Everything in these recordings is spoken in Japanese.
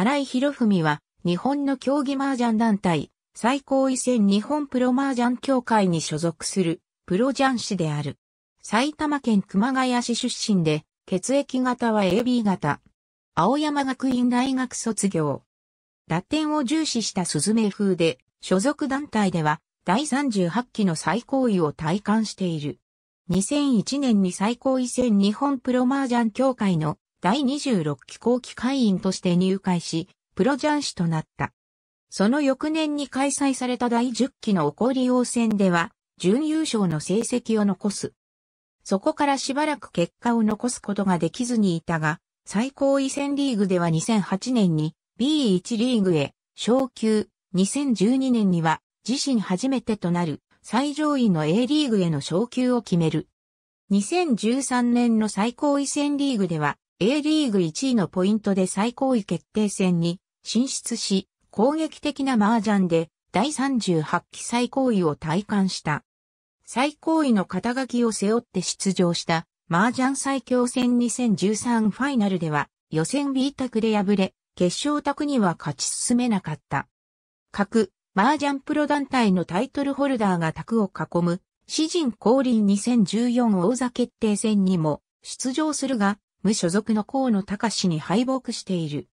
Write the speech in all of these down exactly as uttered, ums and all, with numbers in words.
荒井博文は、日本の競技麻雀団体、最高位戦日本プロ麻雀協会に所属する、プロ雀士である。埼玉県熊谷市出身で、血液型は エービー 型。青山学院大学卒業。ラテンを重視した鈴鳴風で、所属団体では、第さんじゅうはちきの最高位を体感している。にせんいちねんに最高位戦日本プロ麻雀協会の第にじゅうろっき後期会員として入会し、プロ雀士となった。その翌年に開催された第じゅっきの興利王戦では、準優勝の成績を残す。そこからしばらく結果を残すことができずにいたが、最高位戦リーグではにせんはちねんに ビーワン リーグへ昇級、にせんじゅうにねんには、自身初めてとなる最上位の エー リーグへの昇級を決める。にせんじゅうさんねんの最高位戦リーグでは エー リーグいちいのポイントで最高位決定戦に進出し、攻撃的な麻雀で第さんじゅうはちき最高位を体感した。最高位の肩書きを背負って出場した麻雀最強戦にせんじゅうさんファイナルでは予選 B 卓で敗れ、決勝卓には勝ち進めなかった。各麻雀プロ団体のタイトルホルダーが卓を囲む、詩人降臨にせんじゅうよん王座決定戦にも出場するが、無所属の河野隆に敗北している。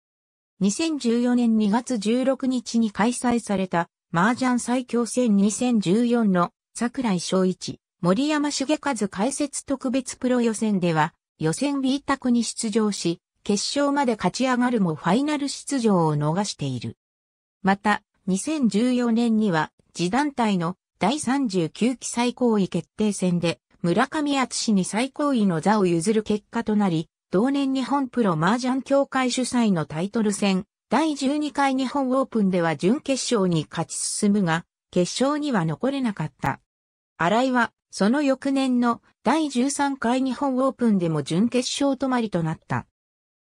にせんじゅうよねんにがつじゅうろくにちに開催された、麻雀最強戦にせんじゅうよんの櫻井翔一、森山茂和解説特別プロ予選では、予選 B 卓に出場し、決勝まで勝ち上がるもファイナル出場を逃している。また、にせんじゅうよねんには、次団体の第さんじゅうきゅうき最高位決定戦で、村上敦に最高位の座を譲る結果となり、同年日本プロ麻雀協会主催のタイトル戦、第じゅうにかい日本オープンでは準決勝に勝ち進むが、決勝には残れなかった。荒井は、その翌年の第じゅうさんかい日本オープンでも準決勝止まりとなった。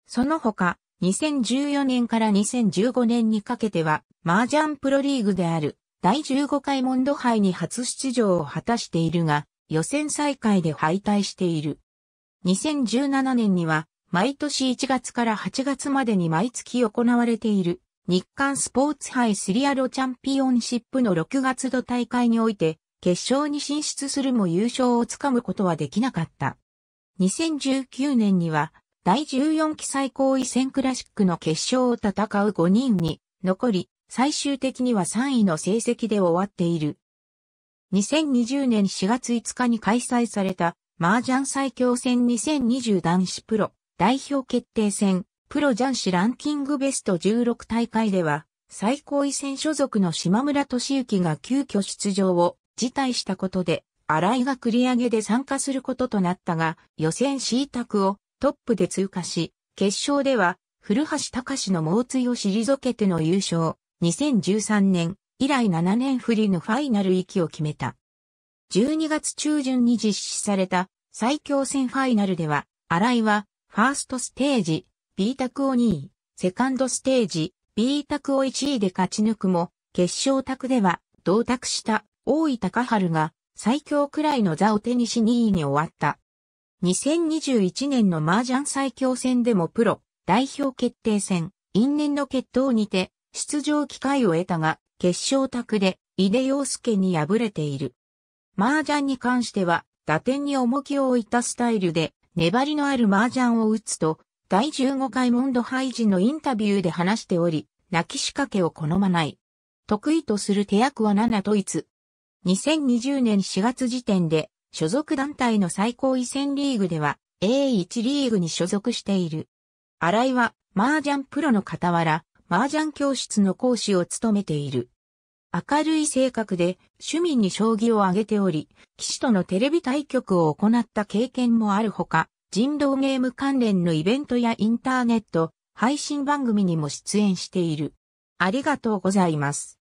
その他、にせんじゅうよねんからにせんじゅうごねんにかけては、麻雀プロリーグである、第じゅうごかいモンド杯に初出場を果たしているが、予選再開で敗退している。にせんじゅうななねんには、毎年いちがつからはちがつまでに毎月行われている、日刊スポーツ杯スリアロチャンピオンシップのろくがつ度大会において、決勝に進出するも優勝をつかむことはできなかった。にせんじゅうきゅうねんには、第じゅうよんき最高位戦クラシックの決勝を戦うごにんに残り、最終的にはさんいの成績で終わっている。にせんにじゅうねんしがついつかに開催された麻雀最強戦にせんにじゅう男子プロ代表決定戦プロ雀士ランキングベストじゅうろく大会では最高位戦所属の島村俊之が急遽出場を辞退したことで荒井が繰り上げで参加することとなったが予選 C 卓をトップで通過し、決勝では、古橋孝の猛追を退けての優勝、にせんじゅうさんねん以来ななねん振りのファイナル域を決めた。じゅうにがつちゅうじゅんに実施された最強戦ファイナルでは、荒井は、ファーストステージ、B 卓をにい、セカンドステージ、B 卓をいちいで勝ち抜くも、決勝卓では、同卓した大井隆治が、最強くらいの座を手にしにいに終わった。にせんにじゅういちねんの麻雀最強戦でもプロ代表決定戦、因縁の決闘にて出場機会を得たが、決勝卓で井出庸介に敗れている。麻雀に関しては、打点に重きを置いたスタイルで、粘りのある麻雀を打つと、第じゅうごかいモンド杯時のインタビューで話しており、泣き仕掛けを好まない。得意とする手役はななといつ。にせんにじゅうねんしがつ時点で、所属団体の最高位戦リーグでは エーワン リーグに所属している。荒井は麻雀プロの傍ら、麻雀教室の講師を務めている。明るい性格で趣味に将棋を挙げており、棋士とのテレビ対局を行った経験もあるほか、人狼ゲーム関連のイベントやインターネット、配信番組にも出演している。ありがとうございます。